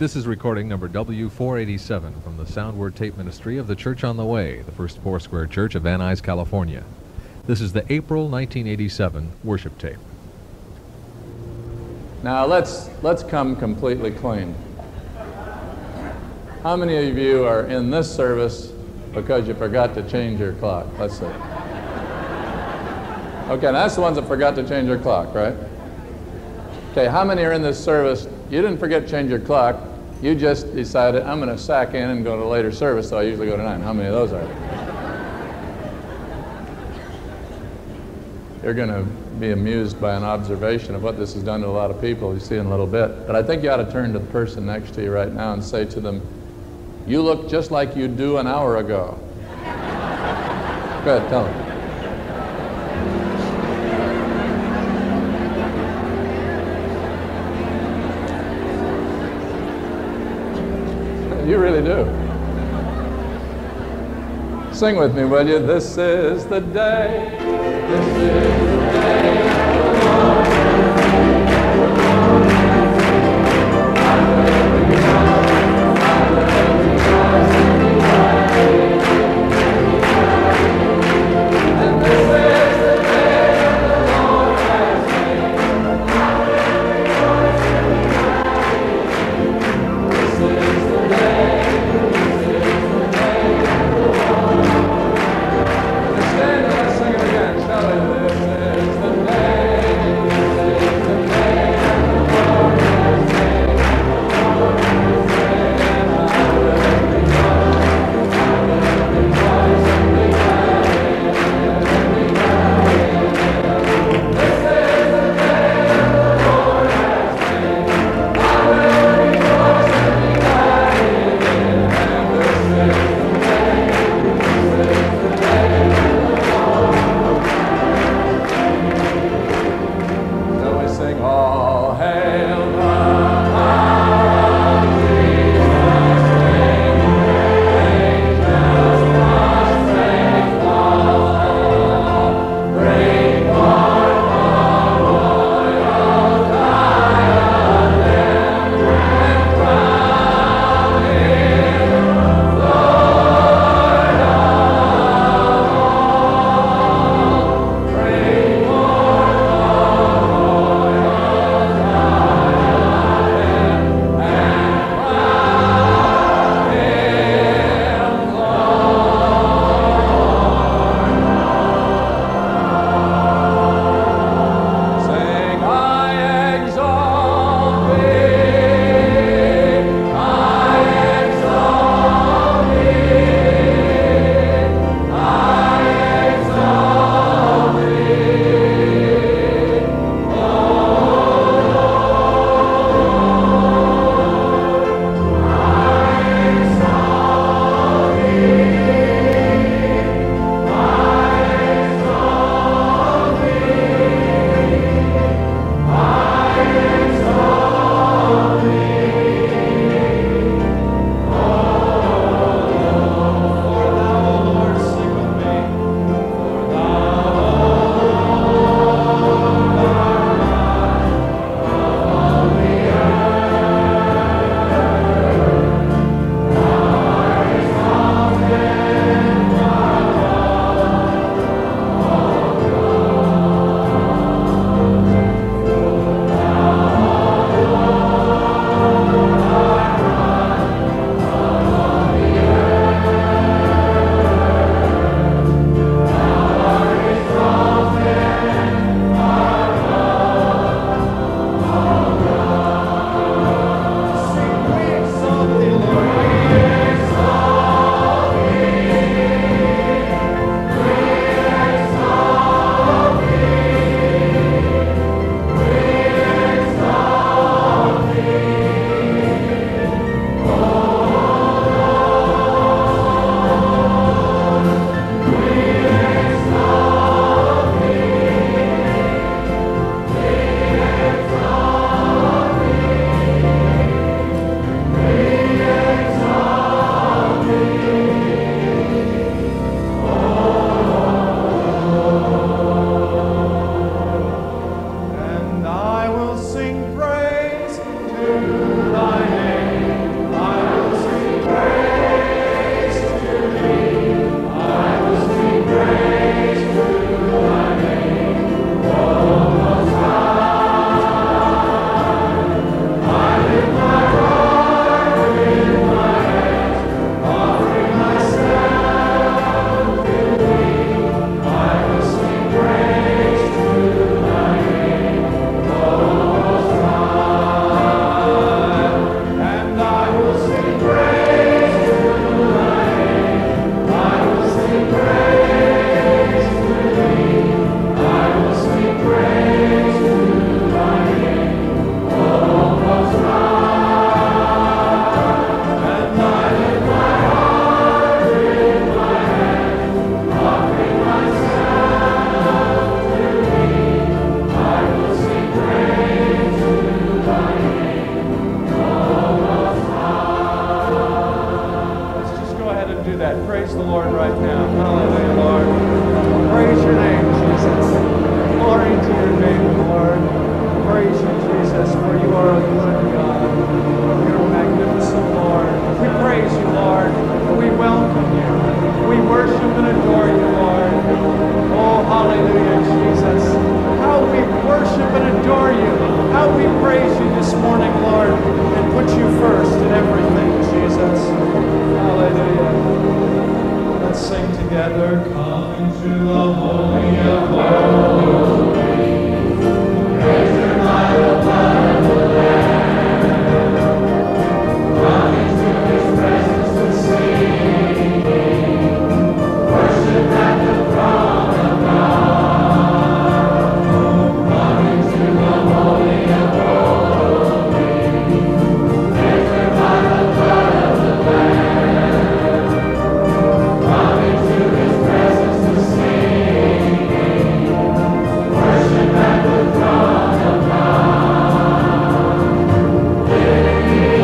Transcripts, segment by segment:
This is recording number W487 from the Soundword Tape Ministry of the Church on the Way, the First Foursquare Church of Van Nuys, California. This is the April 1987 worship tape. Now let's come completely clean. How many of you are in this service because you forgot to change your clock? Let's see. Okay, now that's the ones that forgot to change their clock, right? Okay, how many are in this service? You didn't forget to change your clock. You just decided, I'm going to sack in and go to a later service, so I usually go to 9. How many of those are there? You're going to be amused by an observation of what this has done to a lot of people. You see in a little bit. But I think you ought to turn to the person next to you right now and say to them, you look just like you do an hour ago. Go ahead, tell them. You really do. Sing with me, will you? This is the day. This is the day. Amen. the Lord right now. Hallelujah, Lord. Praise your name, Jesus. Glory to your name, Lord. Praise you, Jesus, for you are a good God. You're magnificent, Lord. We praise you, Lord. We welcome you. We worship and adore you, Lord. Oh, hallelujah, Jesus. How we worship and adore you. How we praise you this morning, Lord, and put you first in everything, Jesus. Hallelujah. Let's sing together. Come into the Holy of Holies. Raise your might upon the land. Come into His presence to sing. Worship at the throne of God. Come into the Holy of Holies. Raise your might upon the land. Come into His presence to sing. Worship at the throne of God. Living holy hands to the King of Kings.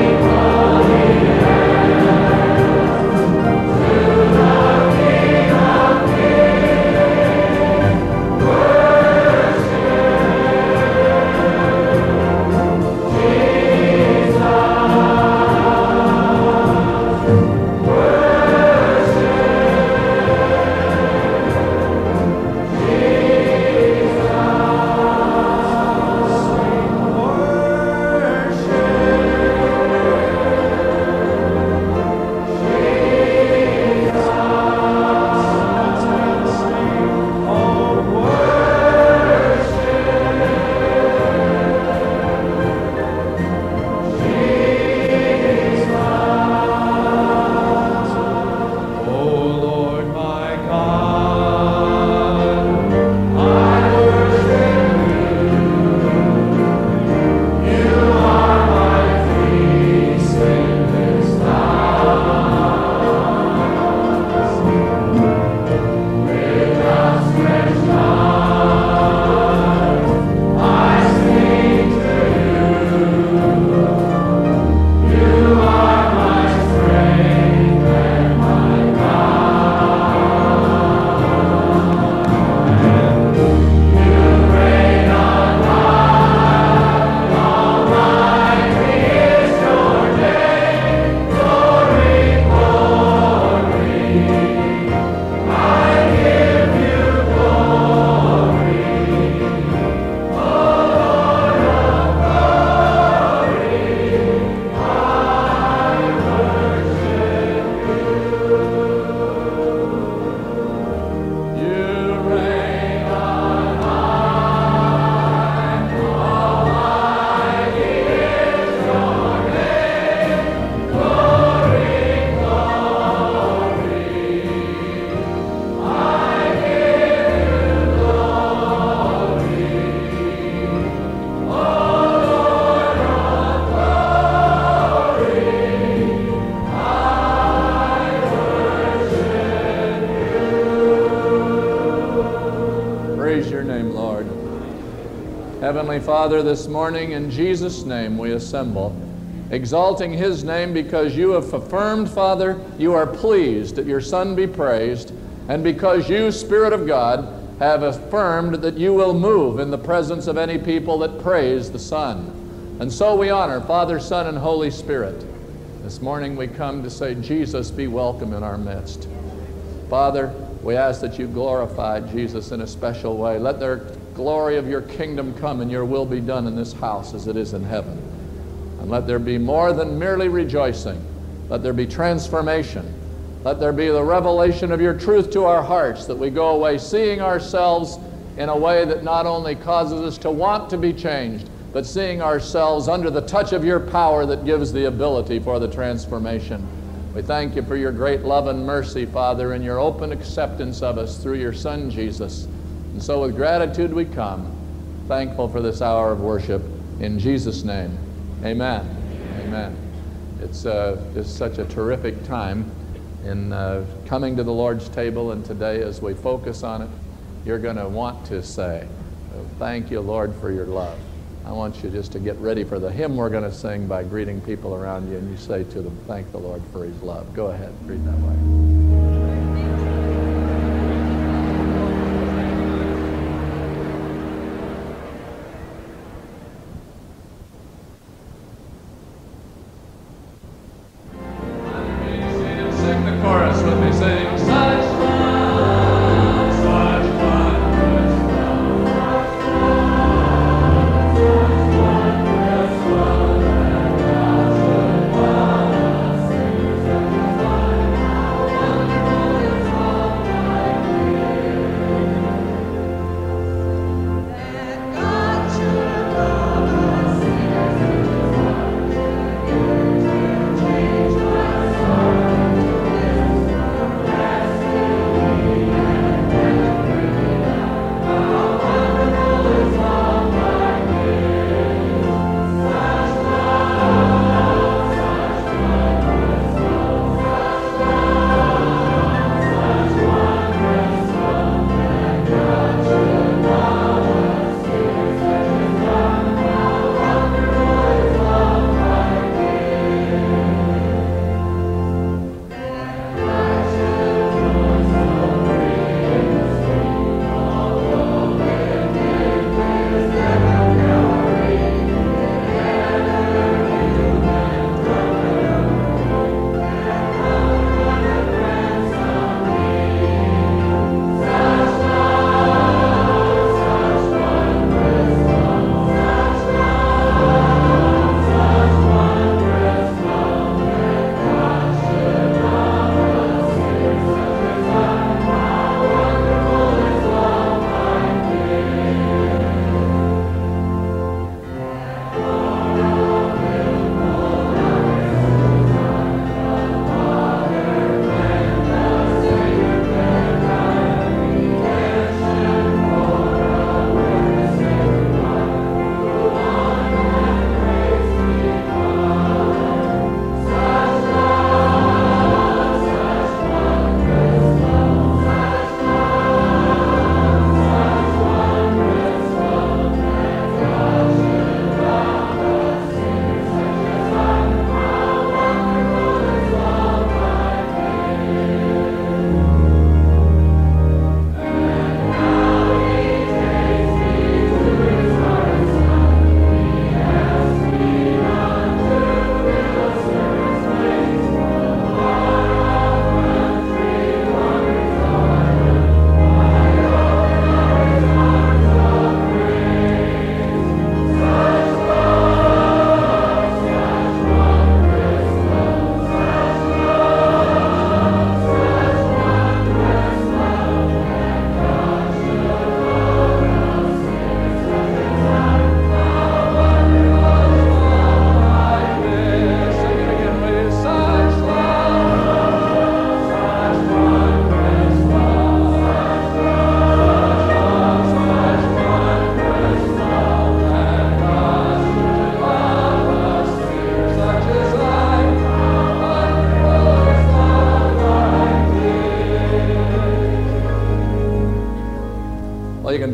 Heavenly Father, this morning in Jesus' name we assemble, exalting His name because you have affirmed, Father, you are pleased that your Son be praised, and because you, Spirit of God, have affirmed that you will move in the presence of any people that praise the Son. And so we honor Father, Son, and Holy Spirit. This morning we come to say, Jesus, be welcome in our midst. Father, we ask that you glorify Jesus in a special way. Let their glory of your kingdom come and your will be done in this house as it is in heaven. And let there be more than merely rejoicing. Let there be transformation. Let there be the revelation of your truth to our hearts, that we go away seeing ourselves in a way that not only causes us to want to be changed, but seeing ourselves under the touch of your power that gives the ability for the transformation. We thank you for your great love and mercy, Father, and your open acceptance of us through your Son, Jesus. And so with gratitude we come, thankful for this hour of worship. In Jesus' name, amen. Amen. It's such a terrific time in coming to the Lord's table, and today as we focus on it, you're going to want to say, thank you, Lord, for your love. I want you just to get ready for the hymn we're going to sing by greeting people around you, and you say to them, thank the Lord for His love. Go ahead, read that way.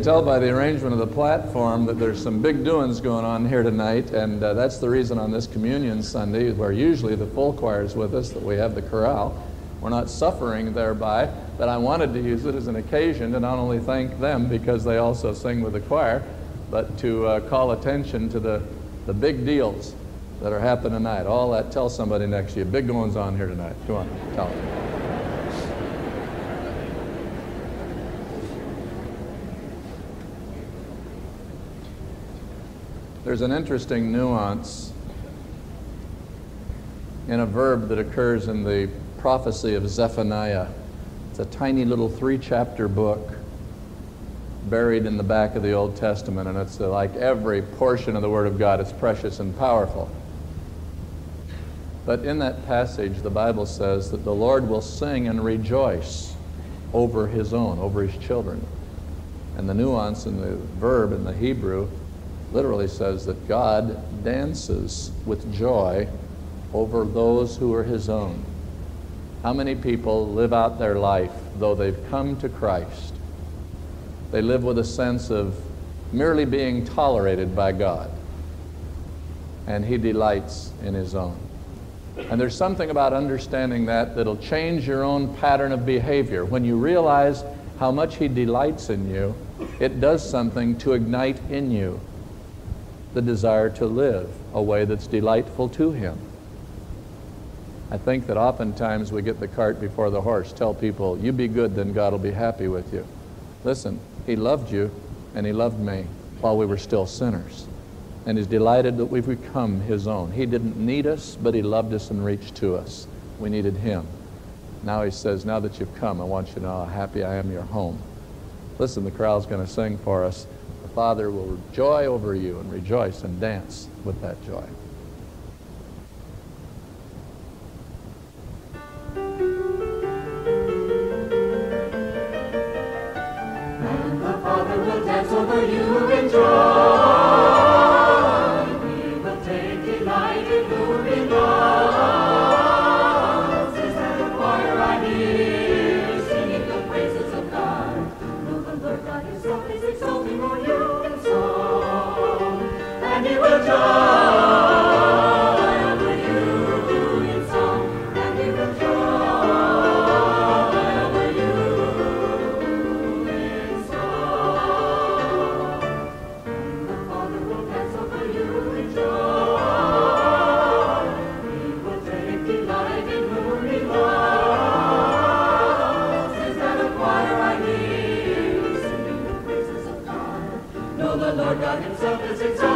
tell by the arrangement of the platform that there's some big doings going on here tonight, and that's the reason on this Communion Sunday, where usually the full choir is with us, that we have the chorale. We're not suffering thereby, but I wanted to use it as an occasion to not only thank them because they also sing with the choir, but to call attention to the big deals that are happening tonight. All that, tell somebody next to you, big goings on here tonight. Go on, tell them. There's an interesting nuance in a verb that occurs in the prophecy of Zephaniah. It's a tiny little 3-chapter book buried in the back of the Old Testament, and it's like every portion of the Word of God. It's precious and powerful. But in that passage, the Bible says that the Lord will sing and rejoice over His own, over His children. And the nuance in the verb in the Hebrew literally says that God dances with joy over those who are His own. How many people live out their life, though they've come to Christ? They live with a sense of merely being tolerated by God, and He delights in His own. And there's something about understanding that that'll change your own pattern of behavior. When you realize how much He delights in you, it does something to ignite in you the desire to live a way that's delightful to Him. I think that oftentimes we get the cart before the horse. Tell people, you be good, then God will be happy with you. Listen, He loved you and He loved me while we were still sinners. And He's delighted that we've become His own. He didn't need us, but He loved us and reached to us. We needed Him. Now He says, now that you've come, I want you to know how happy I am you're home. Listen, the chorale's gonna sing for us. Father will joy over you and rejoice and dance with that joy. And the Father will dance over you in joy. He will take delight in who He loves. Is that the choir I hear singing the praises of God? No wonder God Himself is exalting for you. He will joy over you in song, and He will joy over you in song. And the Father will dance over you in joy. He will take delight in whom He loves. Is that a choir I hear singing the praises of God? No, the Lord God Himself is exalted.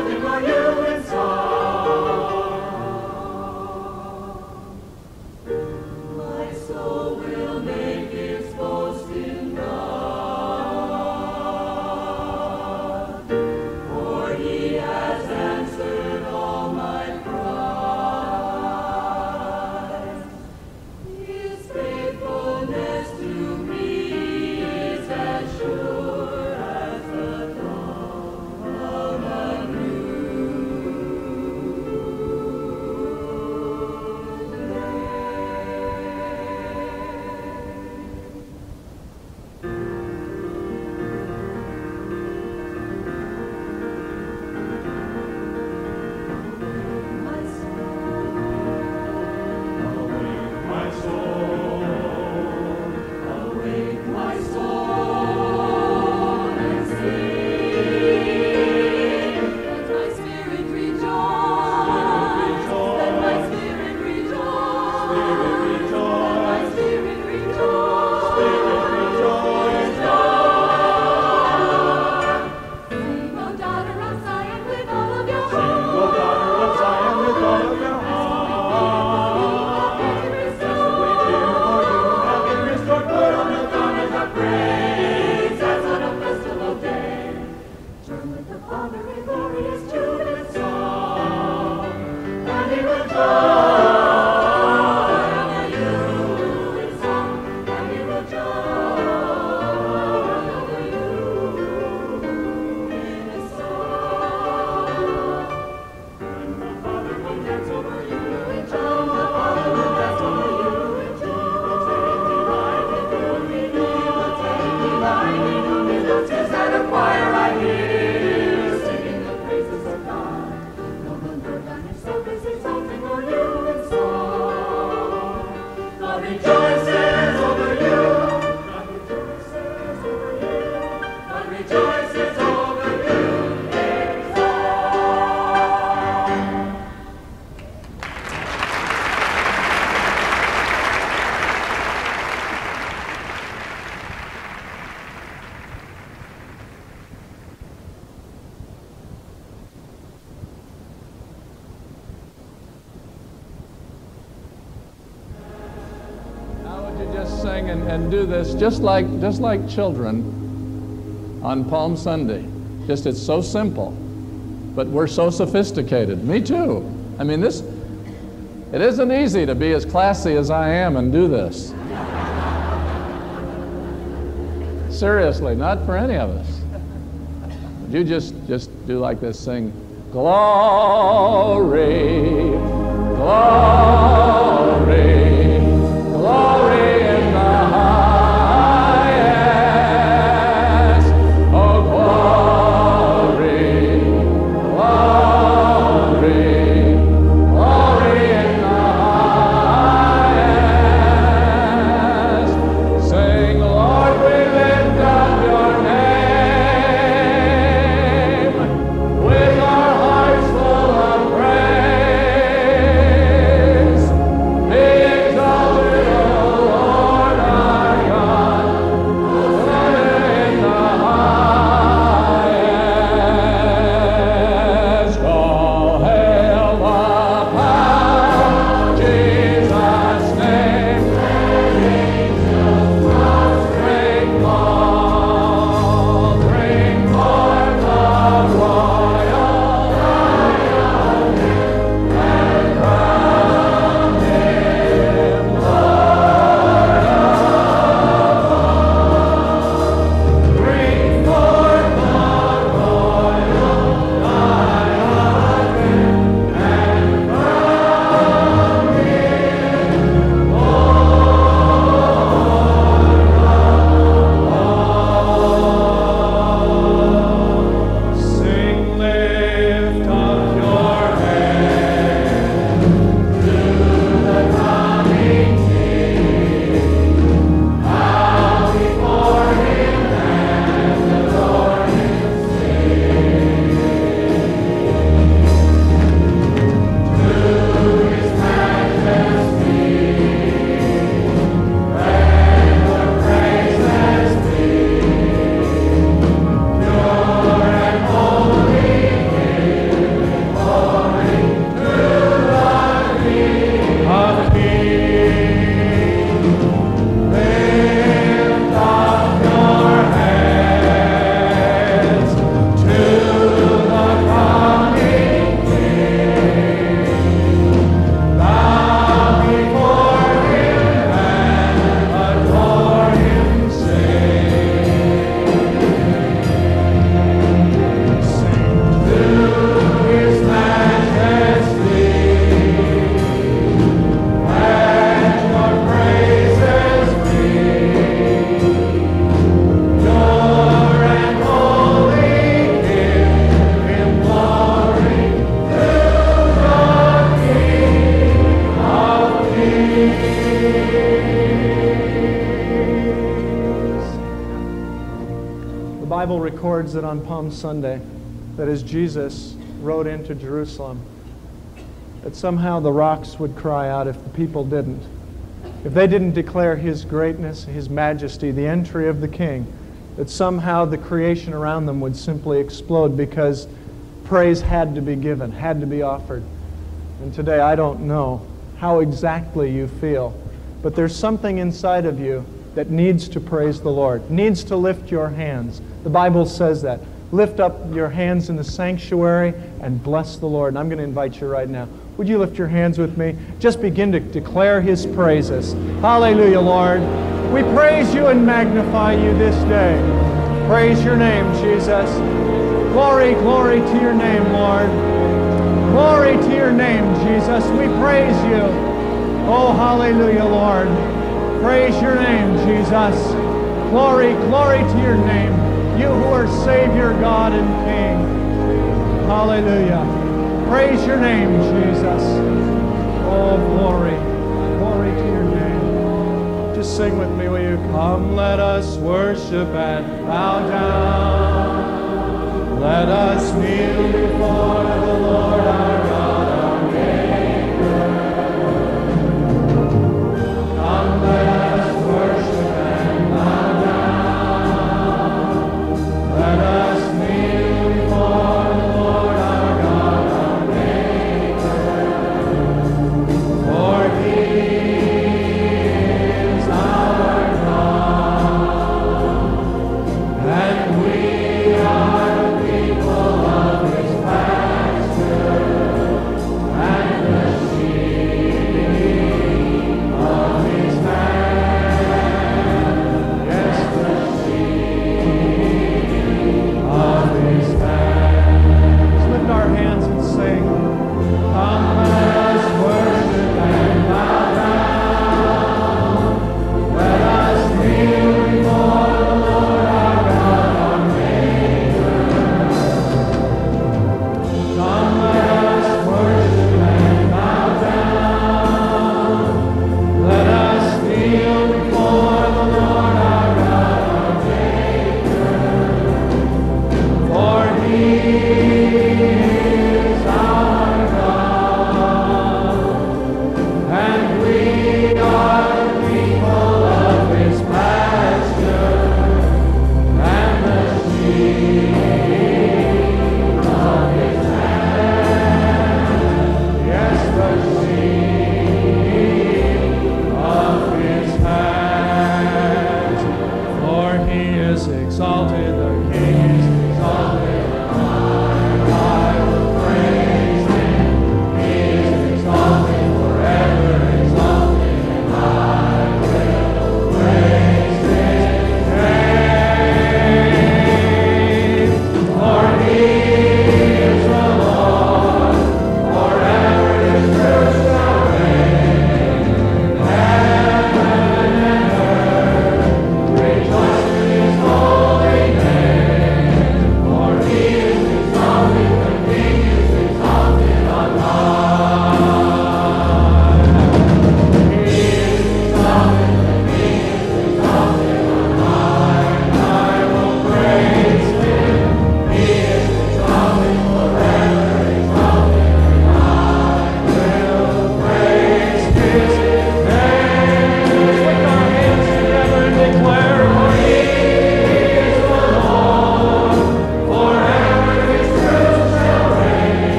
Is that a choir? just sing and do this just like children on Palm Sunday. Just it's so simple, but we're so sophisticated. Me too. I mean, this, it isn't easy to be as classy as I am and do this. Seriously, not for any of us. Would you just do like this, sing, glory, glory, glory in the highest, oh glory, glory, glory in the highest. Sing, Lord, we lift up your name with our hearts full of praise. Be exalted, O Lord our God, forever in the highest. All hail the power of Jesus' name. Ring forth, ring forth the royal lion, and crown him Lord above. Ring forth the royal lion, and crown him Sing, lift up your head to the coming King. Bow before him and adore him, sing. To his majesty let the praises be. Pure and holy King, glory to the King of kings. Lift up your heads to the coming King. Bow before him and adore him, sing. Sing to his majesty let your praises be. Pure and holy King, in glory to the King of kings. The Bible records that on Palm Sunday, that as Jesus rode into Jerusalem, that somehow the rocks would cry out if the people didn't. If they didn't declare his greatness, his majesty, the entry of the king, that somehow the creation around them would simply explode because praise had to be given, had to be offered. And today, I don't know how exactly you feel, but there's something inside of you that needs to praise the Lord, needs to lift your hands. The Bible says that. Lift up your hands in the sanctuary and bless the Lord. And I'm going to invite you right now. Would you lift your hands with me? Just begin to declare his praises. Hallelujah, Lord. We praise you and magnify you this day. Praise your name, Jesus. Glory, glory to your name, Lord. Glory to your name, Jesus. We praise you. Oh, hallelujah, Lord. Praise your name, Jesus. Glory, glory to your name. You who are Savior, God, and King. Hallelujah. Praise your name, Jesus. Oh, glory. Glory to your name. Just sing with me, will you? Come, let us worship and bow down. Let us kneel before the Lord our God, our Maker. Come, let us worship and bow down. Let us kneel before the Lord our God, our Maker. For he is our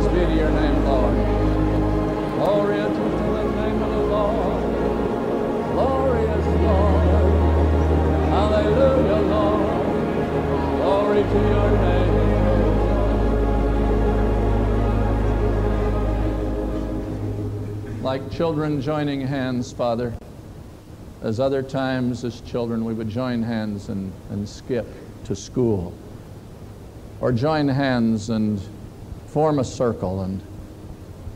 praises be to your name, Lord. Glory to the name of the Lord. Glorious Lord. Hallelujah, Lord. Glory to your name. Like children joining hands, Father, as other times as children we would join hands and skip to school, or join hands and form a circle and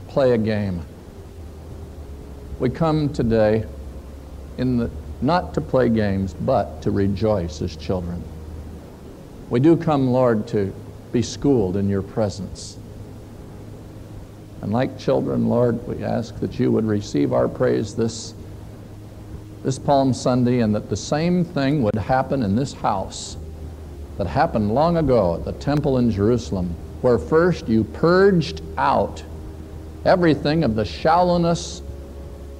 play a game. We come today not to play games, but to rejoice as children. We do come, Lord, to be schooled in your presence. And like children, Lord, we ask that you would receive our praise this Palm Sunday, and that the same thing would happen in this house that happened long ago at the temple in Jerusalem, where first you purged out everything of the shallowness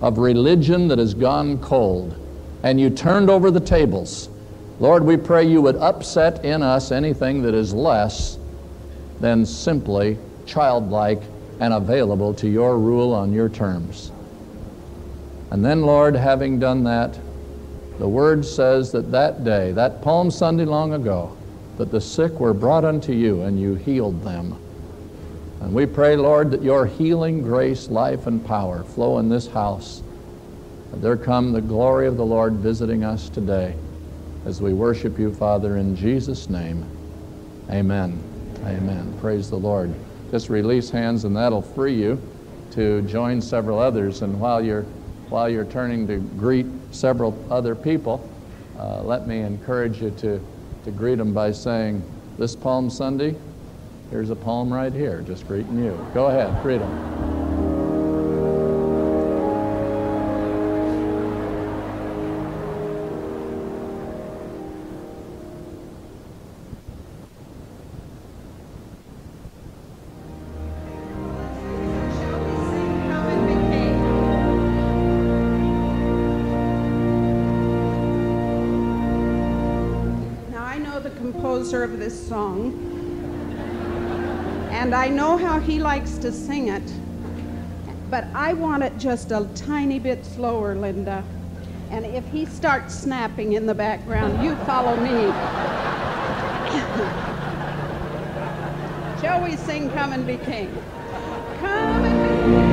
of religion that has gone cold, and you turned over the tables. Lord, we pray you would upset in us anything that is less than simply childlike and available to your rule on your terms. And then, Lord, having done that, the Word says that that day, that Palm Sunday long ago, that the sick were brought unto you and you healed them. And we pray, Lord, that your healing grace, life, and power flow in this house. And there come the glory of the Lord visiting us today as we worship you, Father, in Jesus' name. Amen. Amen. Praise the Lord. Just release hands and that'll free you to join several others. And while you're turning to greet several other people, let me encourage you to greet them by saying, this Palm Sunday, here's a palm right here, just greeting you. Go ahead, greet them. Of this song, and I know how he likes to sing it, but I want it just a tiny bit slower, Linda, and if he starts snapping in the background, you follow me. Shall we sing Come and Be King? Come and be king.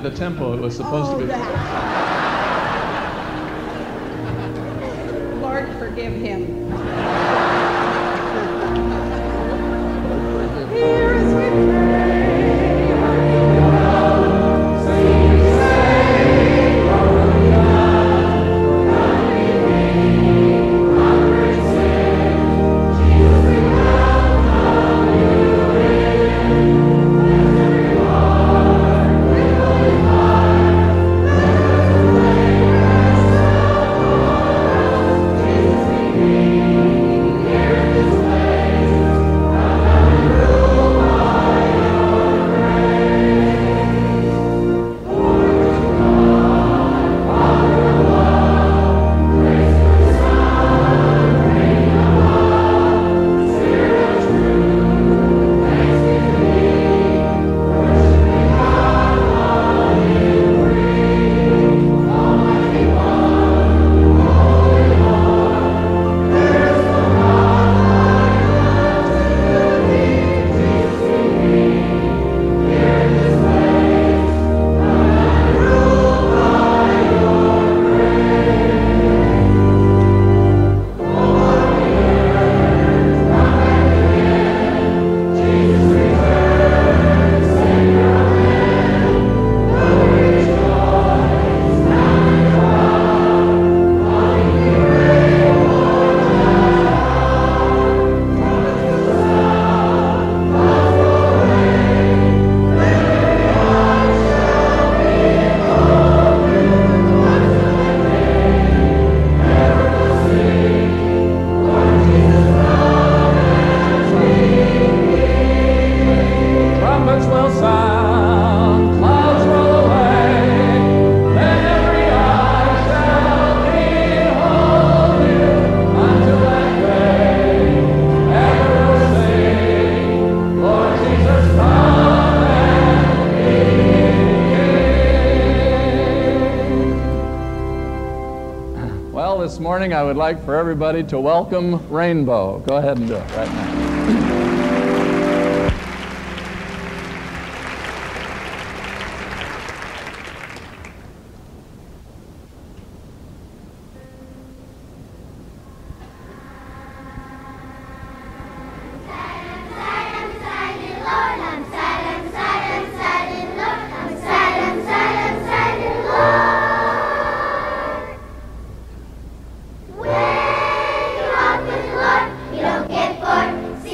The tempo it was supposed to be. Lord, forgive him. Here is with her. morning, I would like for everybody to welcome Rainbow. Go ahead and do it right now. When you're with the Lord, you don't get bored.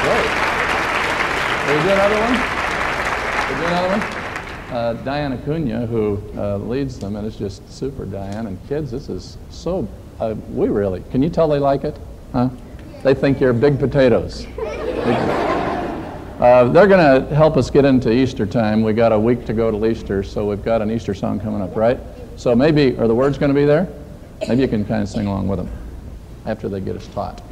Great. Can we do another one? Can we do another one? Diane Acuna, who leads them, and it's just super, Diane. And kids, this is so, we really, can you tell they like it? Huh? They think you're big potatoes. They're going to help us get into Easter time. We got a week to go till Easter, so we've got an Easter song coming up, right? So maybe, are the words going to be there? Maybe you can kind of sing along with them after they get us taught.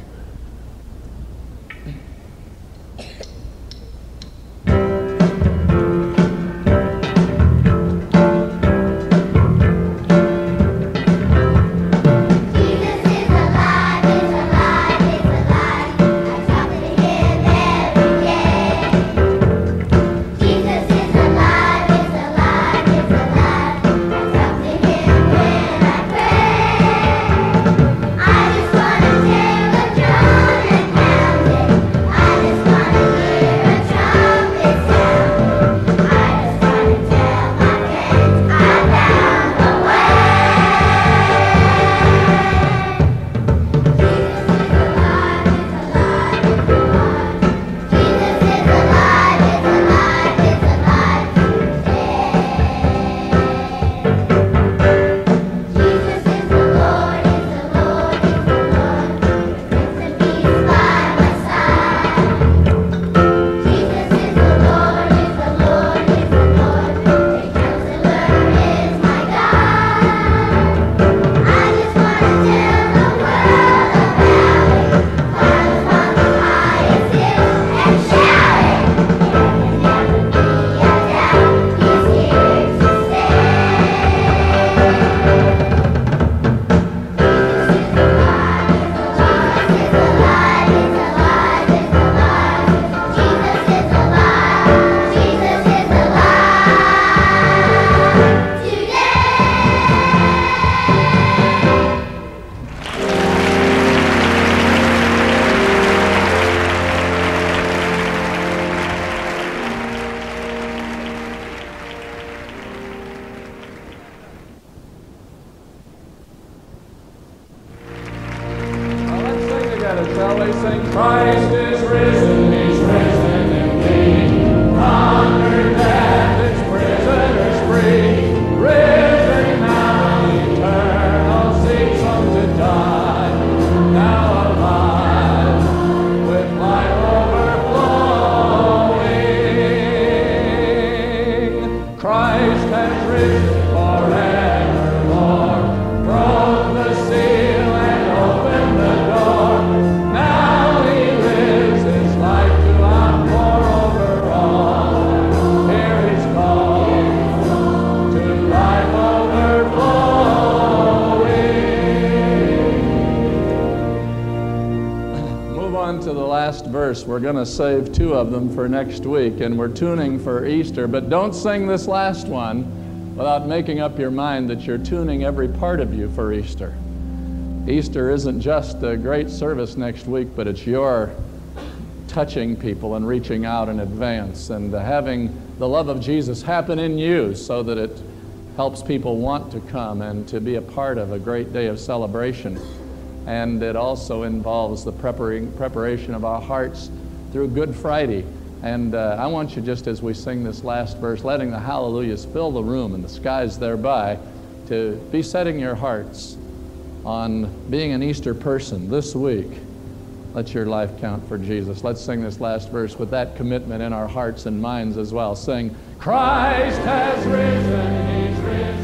We're going to save two of them for next week, and we're tuning for Easter. But don't sing this last one without making up your mind that you're tuning every part of you for Easter. Easter isn't just a great service next week, but it's your touching people and reaching out in advance and having the love of Jesus happen in you so that it helps people want to come and to be a part of a great day of celebration. And it also involves the preparation of our hearts through Good Friday. And I want you, just as we sing this last verse, letting the hallelujahs fill the room and the skies thereby, to be setting your hearts on being an Easter person this week. Let your life count for Jesus. Let's sing this last verse with that commitment in our hearts and minds as well. Sing, Christ has risen, he's risen.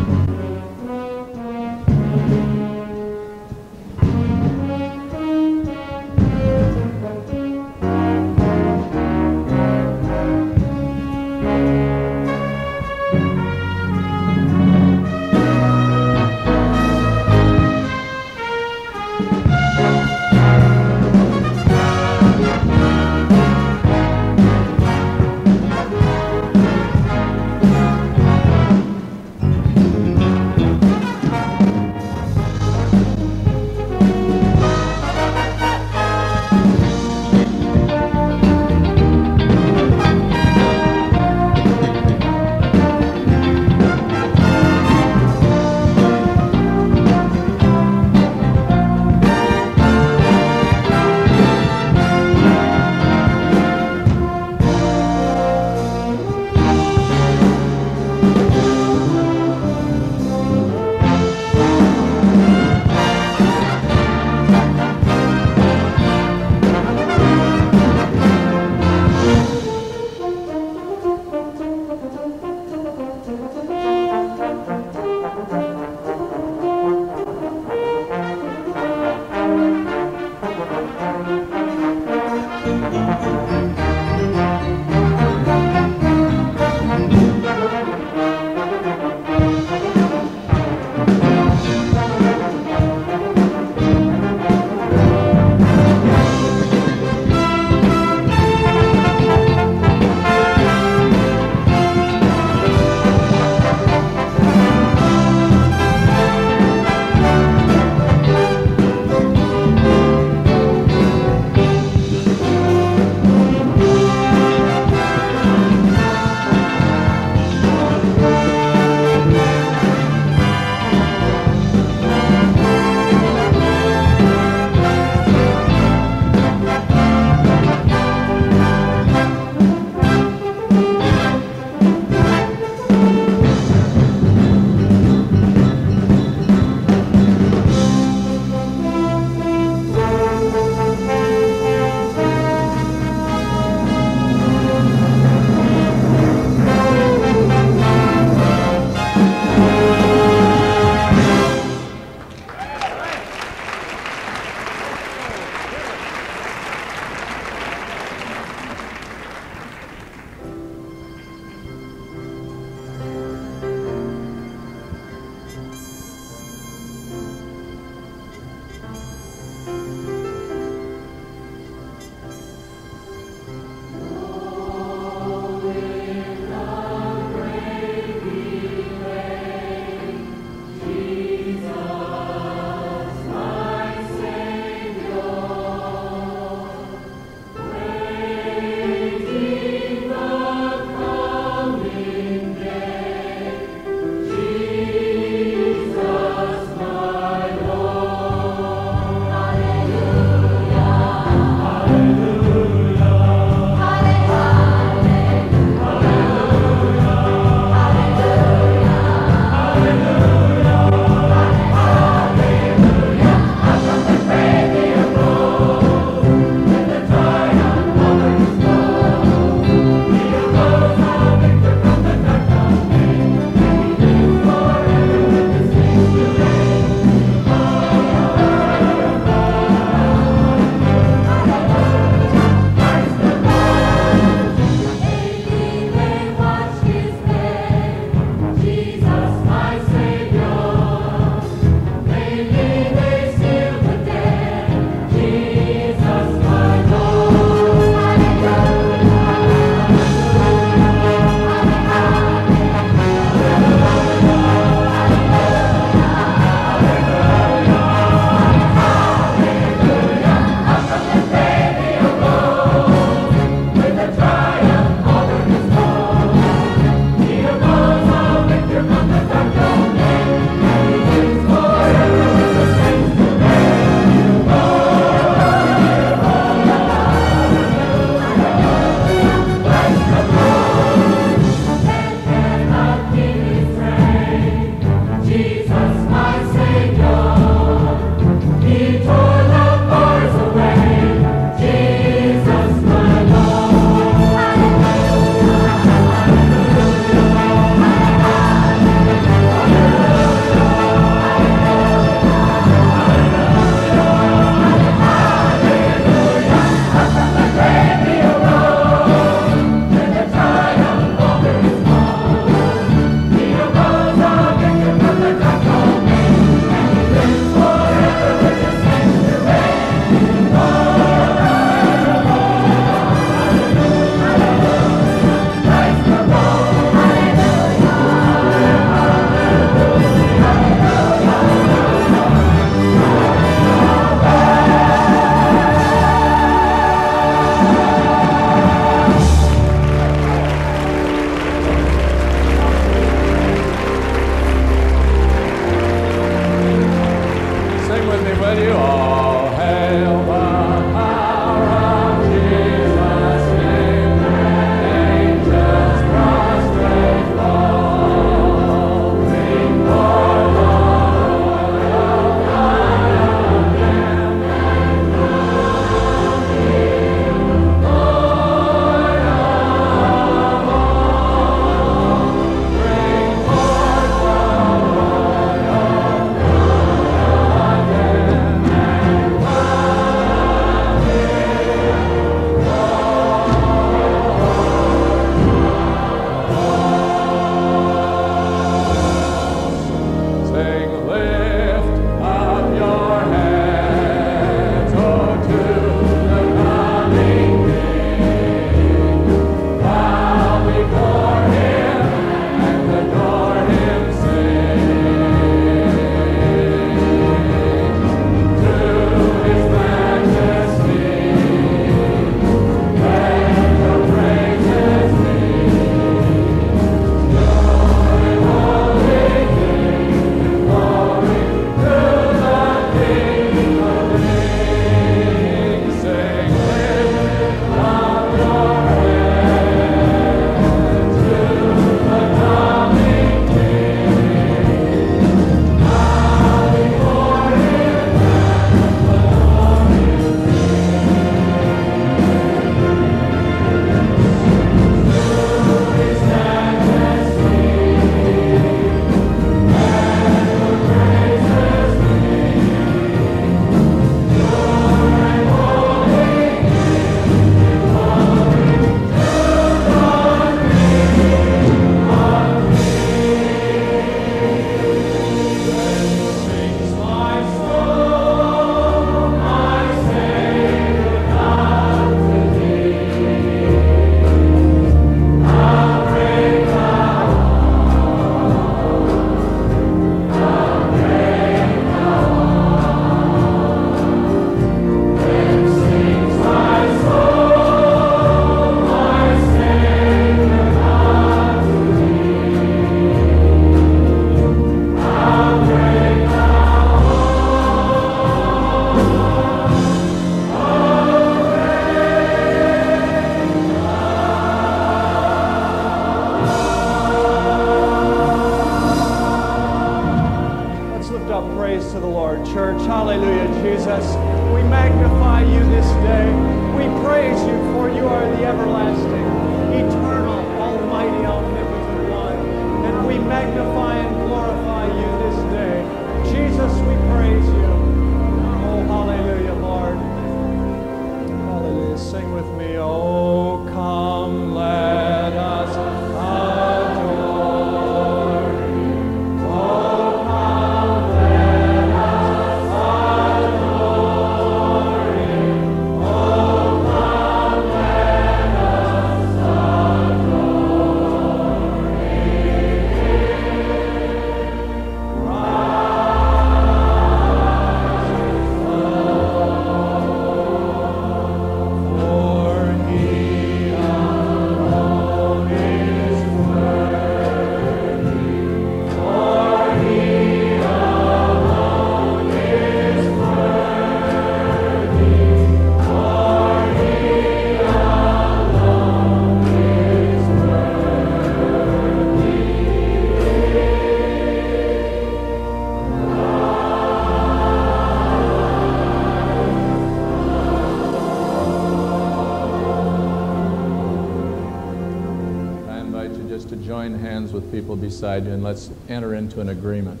join hands with people beside you, and let's enter into an agreement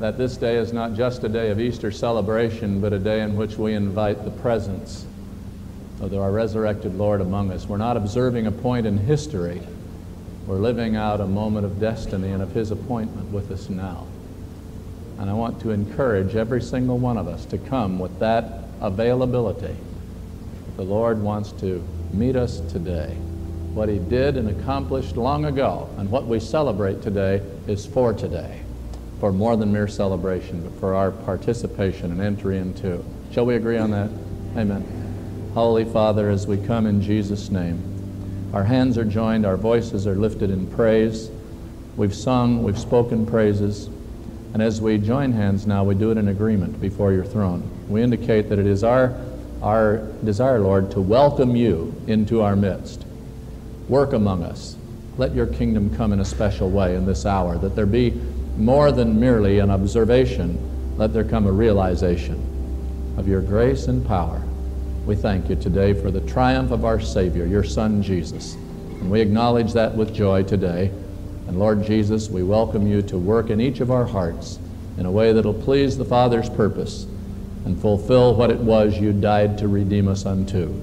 that this day is not just a day of Easter celebration, but a day in which we invite the presence of our resurrected Lord among us. We're not observing a point in history. We're living out a moment of destiny and of His appointment with us now. And I want to encourage every single one of us to come with that availability. The Lord wants to meet us today. What He did and accomplished long ago, and what we celebrate today, is for today, for more than mere celebration, but for our participation and entry into. Shall we agree on that? Amen. Holy Father, as we come in Jesus' name, our hands are joined, our voices are lifted in praise. We've sung, we've spoken praises, and as we join hands now, we do it in agreement before your throne. We indicate that it is our desire, Lord, to welcome you into our midst. Work among us. Let your kingdom come in a special way in this hour, that there be more than merely an observation. Let there come a realization of your grace and power. We thank you today for the triumph of our Savior, your Son, Jesus. And we acknowledge that with joy today. And Lord Jesus, we welcome you to work in each of our hearts in a way that will please the Father's purpose and fulfill what it was you died to redeem us unto.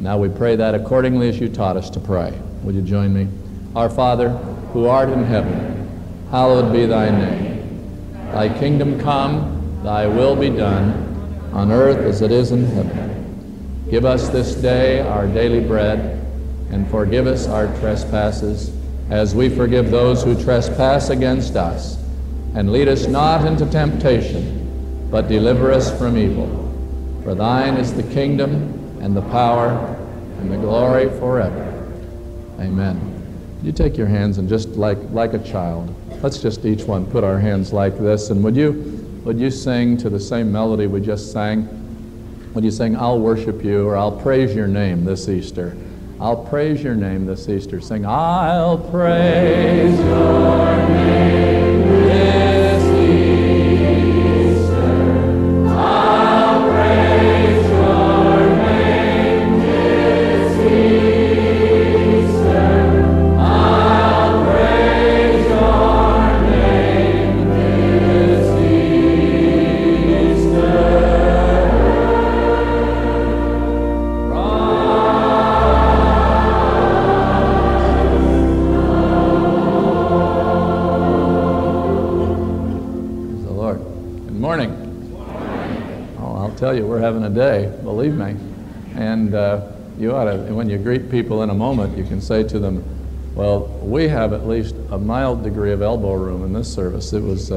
Now we pray that accordingly as you taught us to pray. Would you join me? Our Father, who art in heaven, hallowed be thy name. Thy kingdom come, thy will be done, on earth as it is in heaven. Give us this day our daily bread, and forgive us our trespasses, as we forgive those who trespass against us. And lead us not into temptation, but deliver us from evil. For thine is the kingdom, and the power, and the glory forever. Amen. You take your hands and just like a child, let's just each one put our hands like this. And would you sing to the same melody we just sang? Would you sing, I'll worship you, or I'll praise your name this Easter? I'll praise your name this Easter. Sing, I'll praise your name this Easter. Tell you, we're having a day, believe me. And you ought to, when you greet people in a moment, you can say to them, well, we have at least a mild degree of elbow room in this service. It was,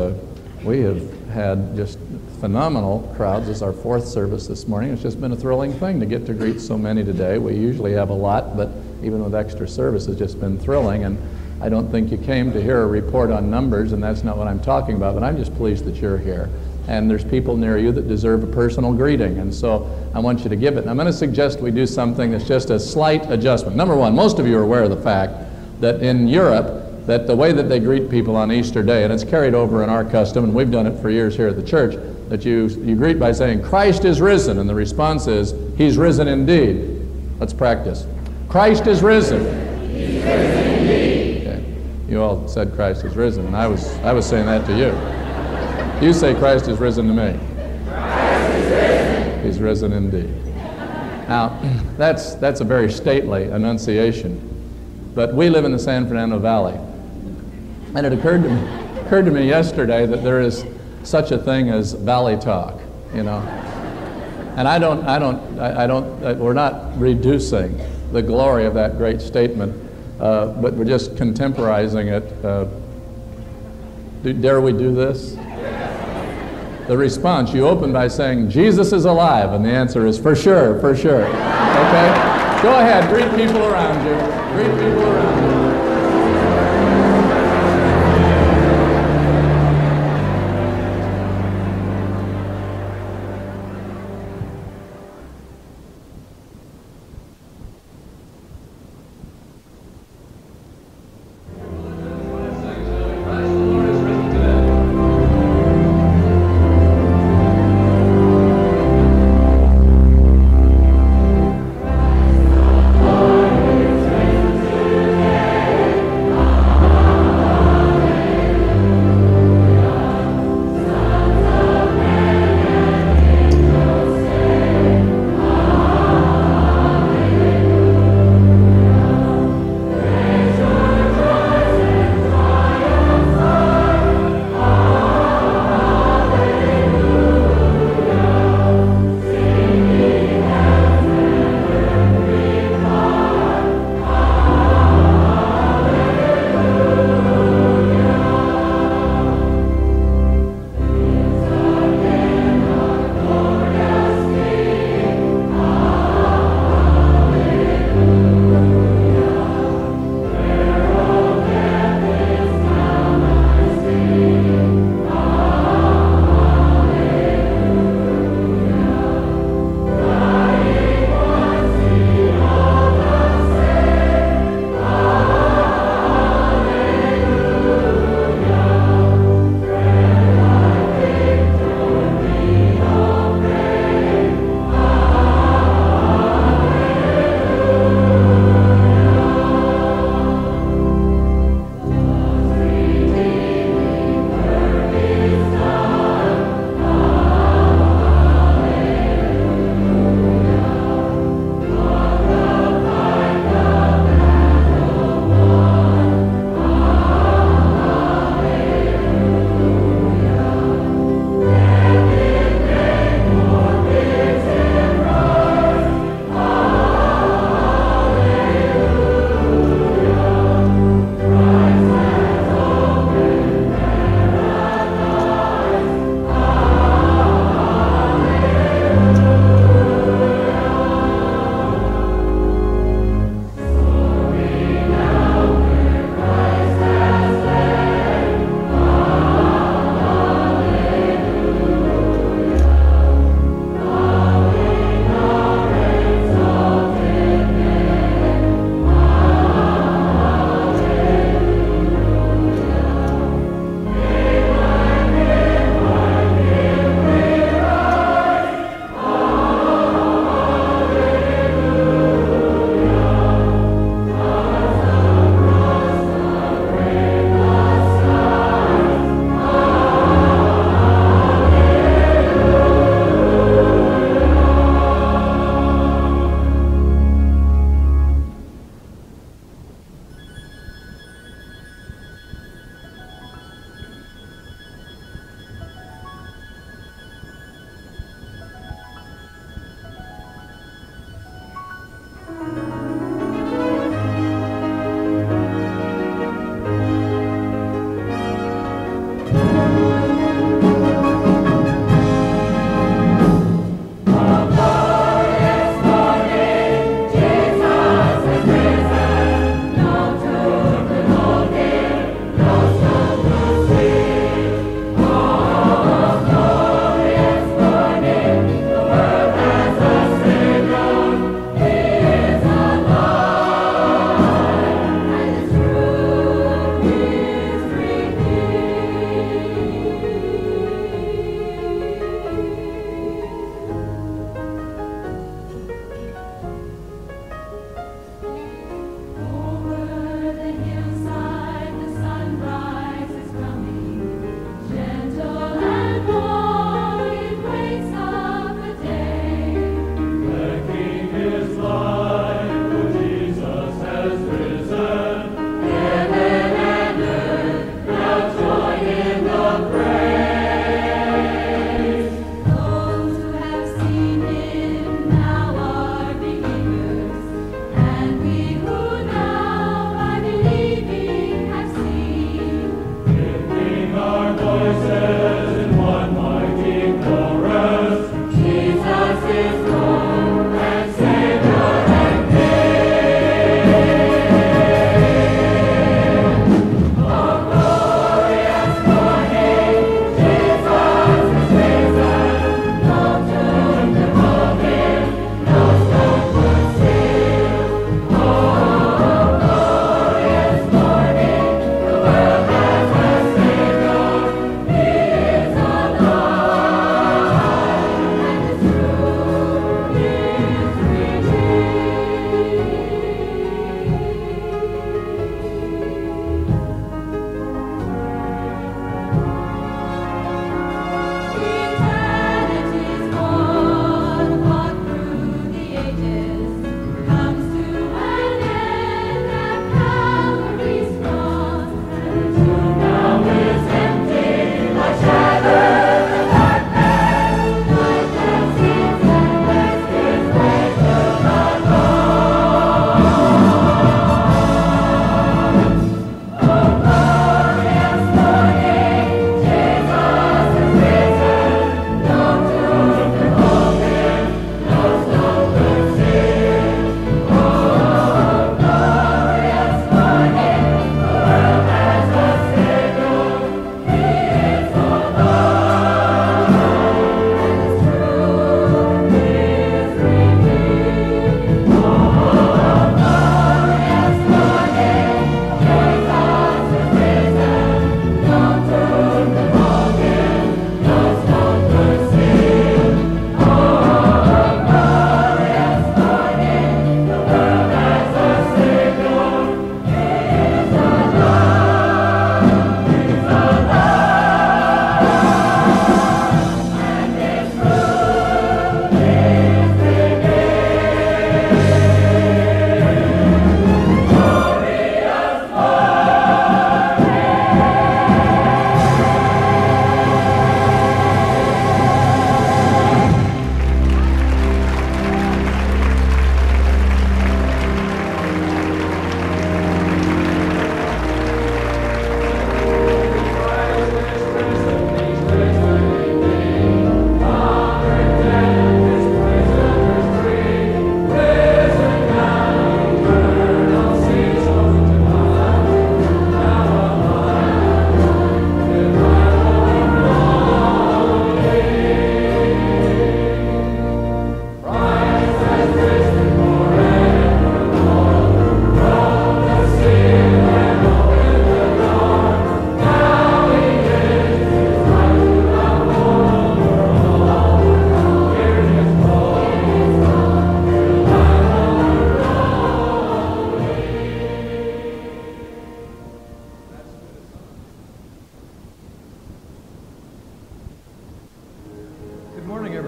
we have had just phenomenal crowds. It's our fourth service this morning. It's just been a thrilling thing to get to greet so many today. We usually have a lot, but even with extra service, it's just been thrilling. And I don't think you came to hear a report on numbers, and that's not what I'm talking about, but I'm just pleased that you're here. And there's people near you that deserve a personal greeting, and so I want you to give it. And I'm going to suggest we do something that's just a slight adjustment. Number one, most of you are aware of the fact that in Europe, that the way that they greet people on Easter Day, and it's carried over in our custom, and we've done it for years here at the church, that you greet by saying, Christ is risen, and the response is, He's risen indeed. Let's practice. Christ is risen. He's risen indeed. Okay. You all said Christ is risen, and I was saying that to you. You say Christ is risen to me. Christ is risen. He's risen indeed. Now, that's a very stately enunciation, but we live in the San Fernando Valley, and it occurred to me yesterday that there is such a thing as valley talk, you know. And we're not reducing the glory of that great statement, but we're just contemporizing it. Dare we do this? The response, you open by saying, Jesus is alive, and the answer is, for sure, for sure. Okay? Go ahead, greet people around you. Greet people around you.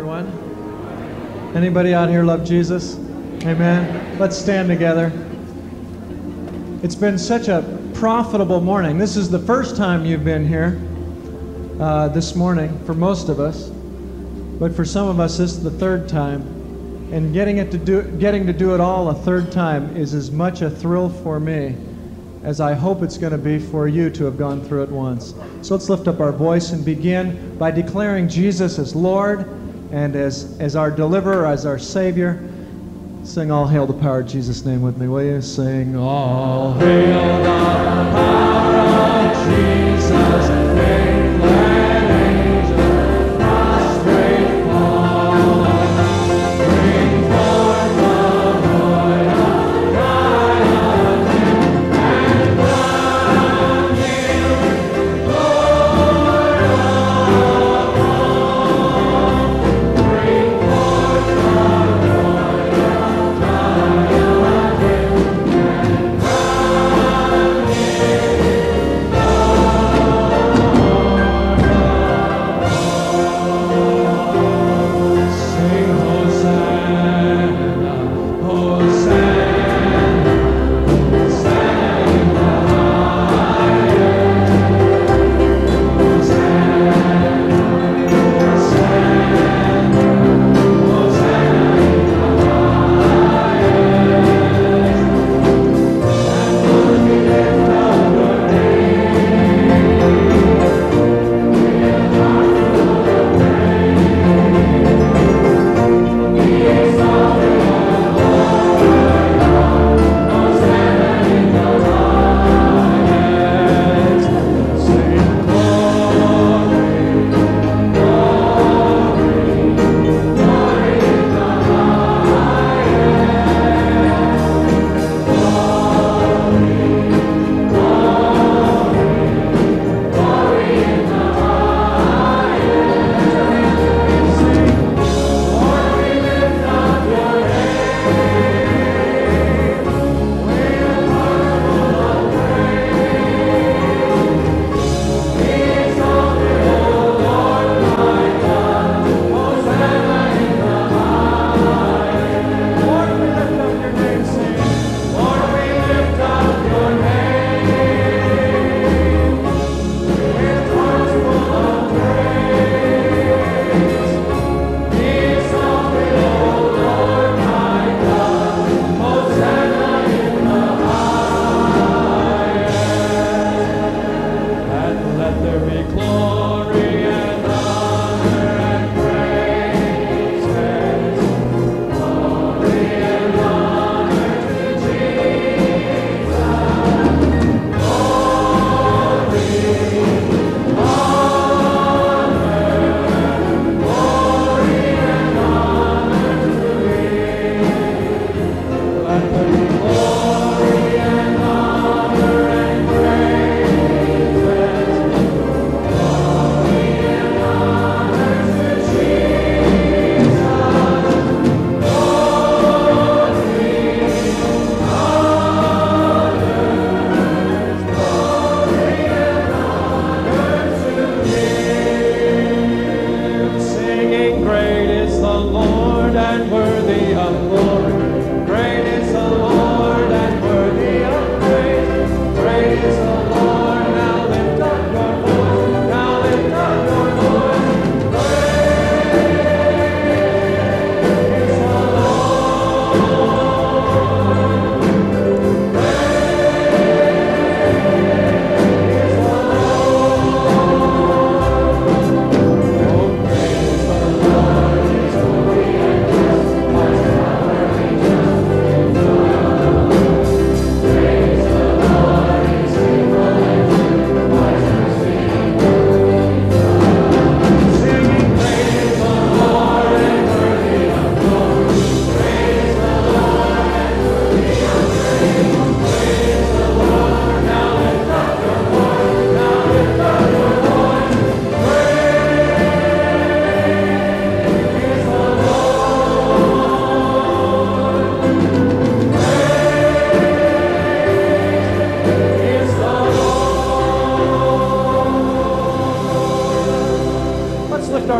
everyone? Anybody out here love Jesus? Amen. Let's stand together. It's been such a profitable morning. This is the first time you've been here this morning for most of us, but for some of us this is the third time, and getting to do it all a third time is as much a thrill for me as I hope it's going to be for you to have gone through it once. So let's lift up our voice and begin by declaring Jesus as Lord and as our deliverer, as our Savior. Sing All Hail the Power of Jesus' name with me, will you? Sing All Hail the Power of Jesus' name.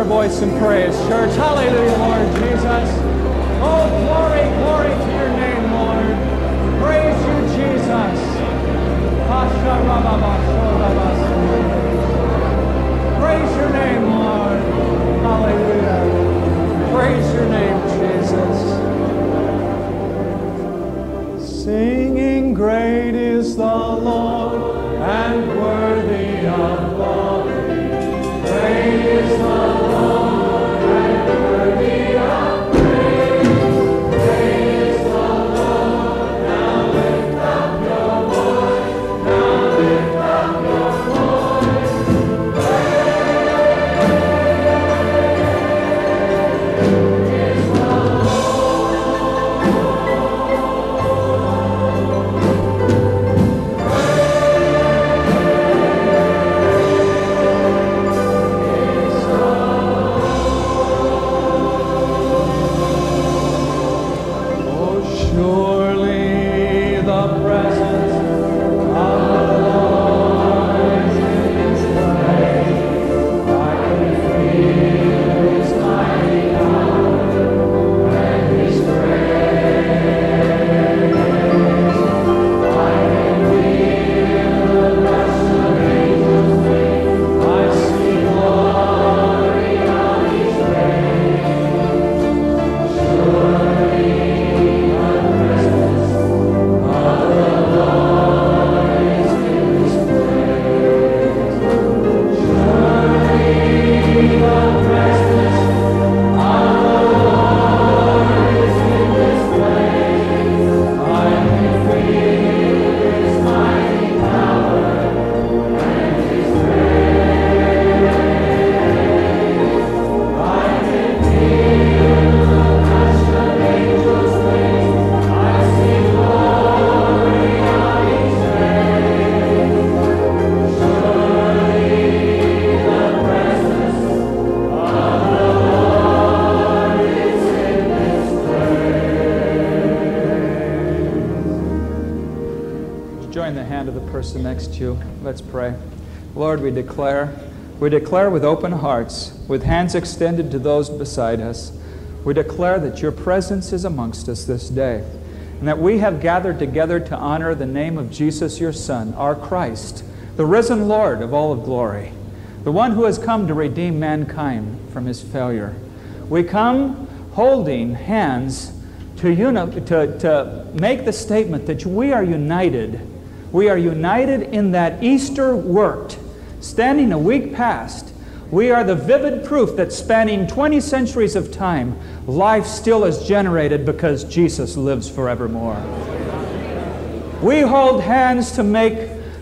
our voice in praise, church. Hallelujah, Lord Jesus. Oh, glory, glory to your name, Lord. Praise you, Jesus. Praise your name, Lord. Hallelujah. Praise your name, Jesus. Singing, great is the Lord, and worthy of glory. Great is the Lord, and worthy of praise. Great is the Lord. Now lift up your voice. Now lift up your voice. Great is the Lord. Next to you. Let's pray. Lord, we declare with open hearts, with hands extended to those beside us, we declare that your presence is amongst us this day, and that we have gathered together to honor the name of Jesus, your Son, our Christ, the risen Lord of all of glory, the one who has come to redeem mankind from his failure. We come holding hands to make the statement that we are united. We are united in that Easter worked, standing a week past. We are the vivid proof that spanning 20 centuries of time, life still is generated because Jesus lives forevermore. We hold hands to make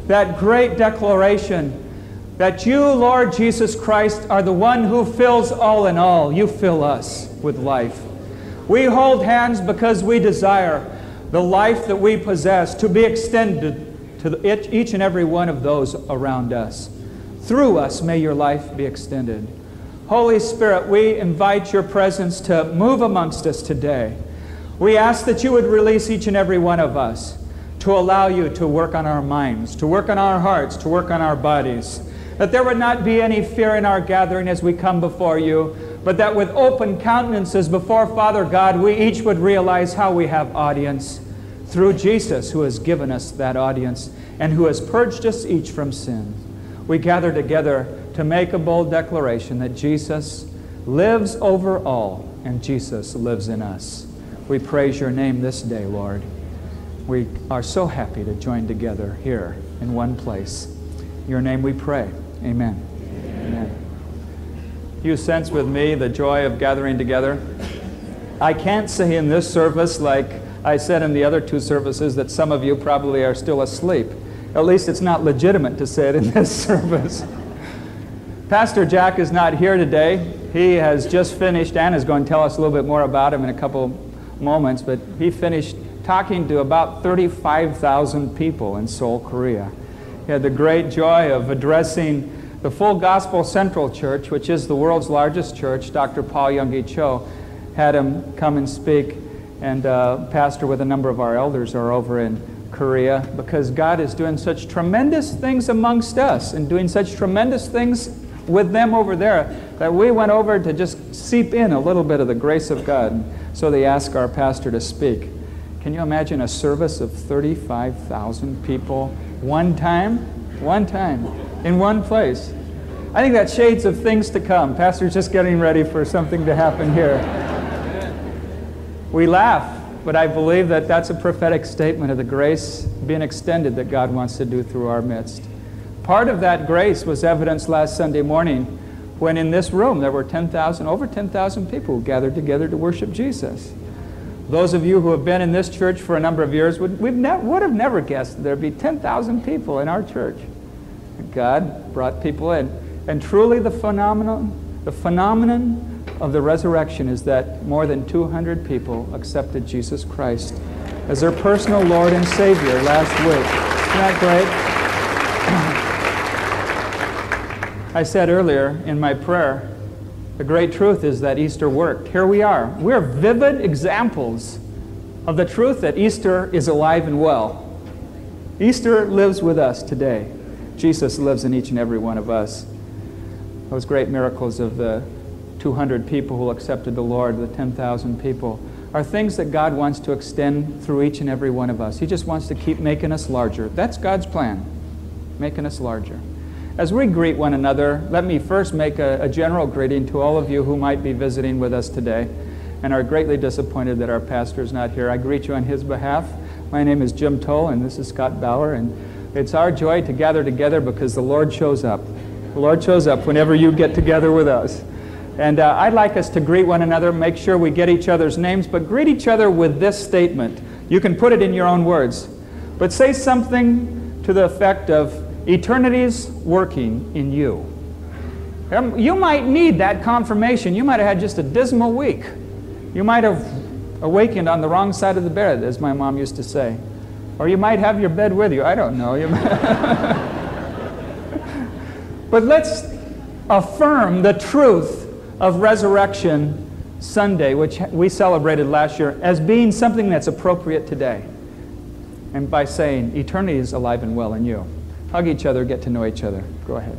that great declaration that you, Lord Jesus Christ, are the one who fills all in all. You fill us with life. We hold hands because we desire the life that we possess to be extended to each and every one of those around us. Through us, may your life be extended. Holy Spirit, we invite your presence to move amongst us today. We ask that you would release each and every one of us to allow you to work on our minds, to work on our hearts, to work on our bodies, that there would not be any fear in our gathering as we come before you, but that with open countenances before Father God, we each would realize how we have audience through Jesus, who has given us that audience and who has purged us each from sin. We gather together to make a bold declaration that Jesus lives over all and Jesus lives in us. We praise your name this day, Lord. We are so happy to join together here in one place. In your name we pray. Amen. Amen. Amen. You sense with me the joy of gathering together. I can't say in this service, like I said in the other two services, that some of you probably are still asleep. At least it's not legitimate to say it in this service. Pastor Jack is not here today. He has just finished. Anna's going to tell us a little bit more about him in a couple moments, but he finished talking to about 35,000 people in Seoul, Korea. He had the great joy of addressing the Full Gospel Central Church, which is the world's largest church. Dr. Paul Young-Gee Cho had him come and speak, and pastor with a number of our elders are over in Korea, because God is doing such tremendous things amongst us and doing such tremendous things with them over there, that we went over to just seep in a little bit of the grace of God. So they asked our pastor to speak. Can you imagine a service of 35,000 people one time, in one place? I think that's shades of things to come. Pastor's just getting ready for something to happen here. We laugh, but I believe that that's a prophetic statement of the grace being extended that God wants to do through our midst. Part of that grace was evidenced last Sunday morning when in this room there were over 10,000 people who gathered together to worship Jesus. Those of you who have been in this church for a number of years would have never guessed that there'd be 10,000 people in our church. God brought people in. And truly the phenomenon of the resurrection is that more than 200 people accepted Jesus Christ as their personal Lord and Savior last week. Isn't that great? I said earlier in my prayer, the great truth is that Easter worked. Here we are. We're vivid examples of the truth that Easter is alive and well. Easter lives with us today. Jesus lives in each and every one of us. Those great miracles of the 200 people who accepted the Lord, the 10,000 people, are things that God wants to extend through each and every one of us. He just wants to keep making us larger. That's God's plan, making us larger. As we greet one another, let me first make a general greeting to all of you who might be visiting with us today and are greatly disappointed that our pastor is not here. I greet you on his behalf. My name is Jim Toll, and this is Scott Bauer, and it's our joy to gather together because the Lord shows up. The Lord shows up whenever you get together with us. And I'd like us to greet one another, make sure we get each other's names, but greet each other with this statement. You can put it in your own words, but say something to the effect of, "Eternity's working in you." You might need that confirmation. You might have had just a dismal week. You might have awakened on the wrong side of the bed, as my mom used to say. Or you might have your bed with you. I don't know. But let's affirm the truth of Resurrection Sunday, which we celebrated last year, as being something that's appropriate today. And by saying, "Eternity is alive and well in you." Hug each other, get to know each other. Go ahead.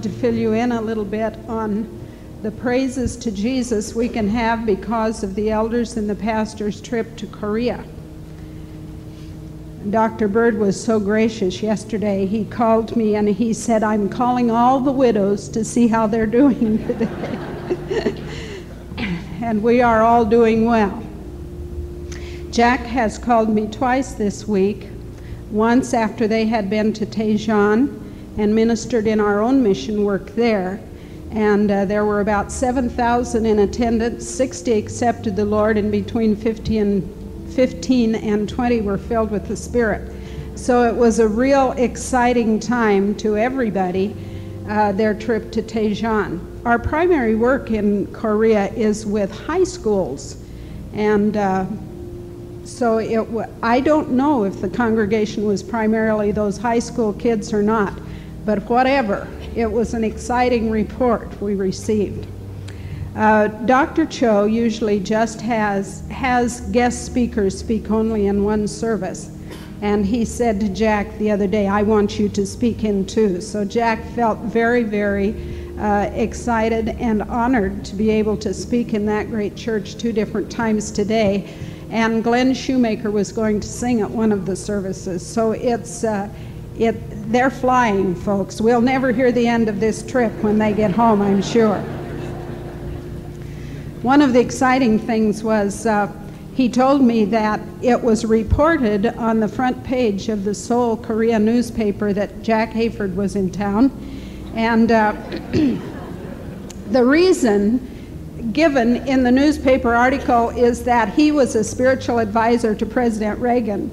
To fill you in a little bit on the praises to Jesus we can have because of the elders and the pastor's trip to Korea. Dr. Bird was so gracious yesterday. He called me and he said, I'm calling all the widows to see how they're doing today. And we are all doing well. Jack has called me twice this week, once after they had been to Daejeon and ministered in our own mission work there. And there were about 7,000 in attendance, 60 accepted the Lord, and between 15 and 20 were filled with the Spirit. So it was a real exciting time to everybody, their trip to Daejeon. Our primary work in Korea is with high schools. And so I don't know if the congregation was primarily those high school kids or not, but whatever. It was an exciting report we received. Dr. Cho usually just has guest speakers speak only in one service. And he said to Jack the other day, I want you to speak in two. So Jack felt very, very excited and honored to be able to speak in that great church two different times today. And Glenn Shoemaker was going to sing at one of the services. So they're flying, folks. We'll never hear the end of this trip when they get home, I'm sure. One of the exciting things was he told me that it was reported on the front page of the Seoul Korea newspaper that Jack Hayford was in town. And the reason given in the newspaper article is that he was a spiritual advisor to President Reagan.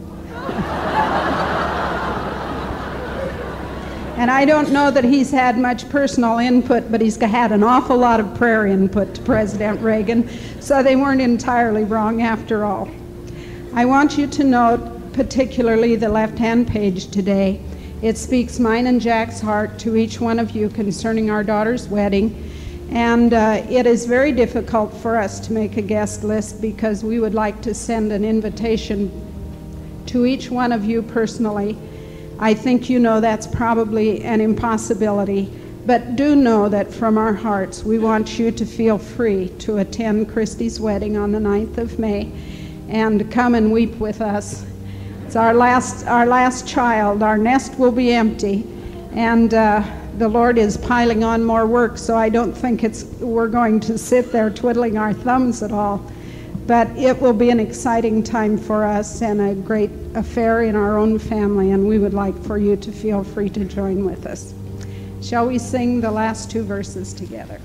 And I don't know that he's had much personal input, but he's had an awful lot of prayer input to President Reagan, so they weren't entirely wrong after all. I want you to note particularly the left-hand page today. It speaks mine and Jack's heart to each one of you concerning our daughter's wedding. And it is very difficult for us to make a guest list because we would like to send an invitation to each one of you personally. I think you know that's probably an impossibility, but do know that from our hearts we want you to feel free to attend Christy's wedding on the 9th of May and come and weep with us. It's our last child. Our nest will be empty, and the Lord is piling on more work, so I don't think we're going to sit there twiddling our thumbs at all. But it will be an exciting time for us and a great affair in our own family, and we would like for you to feel free to join with us. Shall we sing the last two verses together?